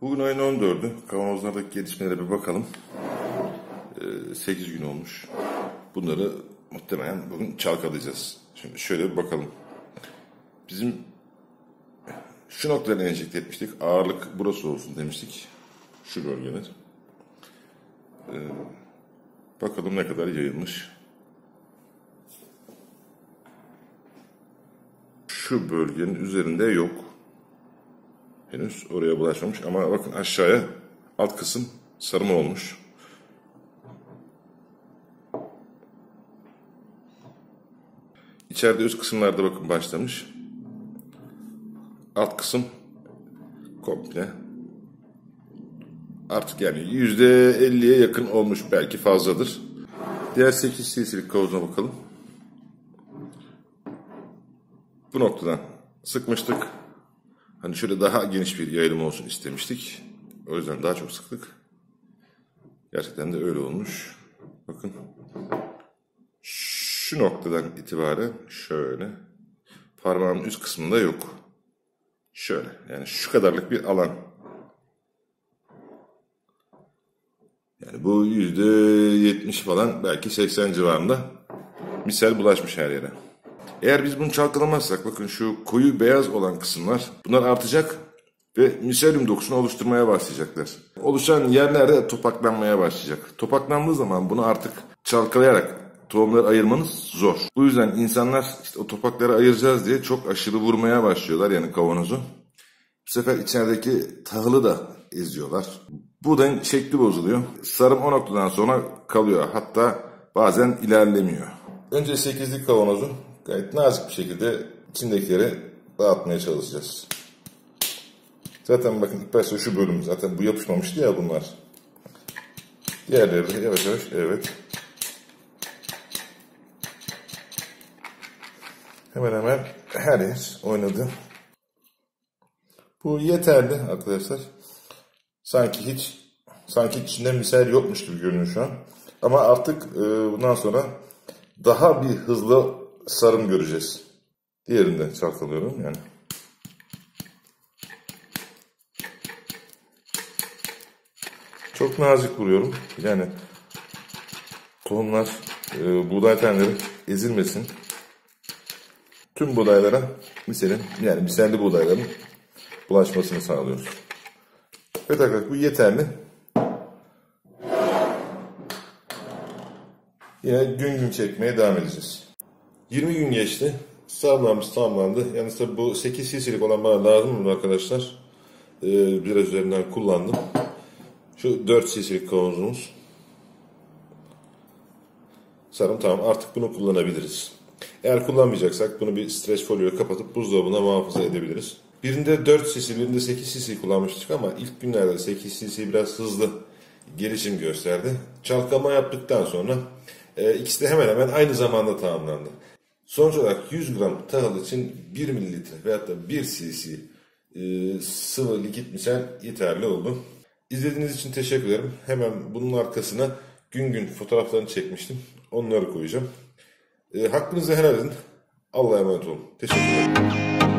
Bugün ayın 14'ü. Kavanozlardaki gelişmelere bir bakalım. 8 gün olmuş. Bunları muhtemelen bugün çalkalayacağız. Şimdi şöyle bir bakalım. Bizim şu noktadan enjekte etmiştik. Ağırlık burası olsun demiştik. Şu bölgeler. Bakalım ne kadar yayılmış. Şu bölgenin üzerinde yok. Henüz oraya bulaşmamış ama bakın aşağıya alt kısım sarma olmuş. İçeride üst kısımlarda bakın başlamış. Alt kısım komple. Artık yani %50'ye yakın olmuş, belki fazladır. Diğer 8 silsilik kavuzuna bakalım. Bu noktadan sıkmıştık. Hani şöyle daha geniş bir yayılım olsun istemiştik. O yüzden daha çok sıktık. Gerçekten de öyle olmuş. Bakın. Şu noktadan itibaren şöyle. Parmağımın üst kısmında yok. Şöyle. Yani şu kadarlık bir alan. Yani bu %70 falan, belki 80 civarında misal bulaşmış her yere. Eğer biz bunu çalkalamazsak bakın şu koyu beyaz olan kısımlar, bunlar artacak ve miselyum dokusunu oluşturmaya başlayacaklar. Oluşan yerlerde topaklanmaya başlayacak. Topaklandığı zaman bunu artık çalkalayarak tohumları ayırmanız zor. Bu yüzden insanlar işte o topakları ayıracağız diye çok aşırı vurmaya başlıyorlar yani kavanozu. Bu sefer içerideki tahılı da eziyorlar. Buğdayın şekli bozuluyor. Sarım o noktadan sonra kalıyor. Hatta bazen ilerlemiyor. Önce 8'lik kavanozu gayet nazik bir şekilde içindekileri dağıtmaya çalışacağız. Zaten bakın ilk başta şu bölüm zaten bu yapışmamıştı ya bunlar. Diğerleri yavaş yavaş, evet. Hemen hemen her yer oynadı. Bu yeterli arkadaşlar. Sanki içinde misal yokmuş gibi görünüyor şu an. Ama artık bundan sonra daha bir hızlı sarım göreceğiz. Diğerini de çalkalıyorum yani. Çok nazik vuruyorum. Yani tohumlar, buğday taneleri ezilmesin. Tüm buğdaylara misalli buğdayların bulaşmasını sağlıyoruz. Evet arkadaşlar, bu yeterli. Yine gün gün çekmeye devam edeceğiz. 20 gün geçti. Sarmamız tamamlandı. Yalnız tabi bu 8 cc'lik olan bana lazım arkadaşlar. Biraz üzerinden kullandım. Şu 4 cc'lik kavanozumuz. Sarım tamam. Artık bunu kullanabiliriz. Eğer kullanmayacaksak bunu bir streç folyoya kapatıp buzdolabına muhafaza edebiliriz. Birinde 4 cc, birinde 8 cc kullanmıştık ama ilk günlerde 8 cc biraz hızlı gelişim gösterdi. Çalkama yaptıktan sonra ikisi de hemen hemen aynı zamanda tamamlandı. Sonuç olarak 100 gram tahıl için 1 mililitre veyahut da 1 cc sıvı likit misal yeterli oldu. İzlediğiniz için teşekkür ederim. Hemen bunun arkasına gün gün fotoğraflarını çekmiştim. Onları koyacağım. Hakkınızı helal edin. Allah'a emanet olun. Teşekkür ederim.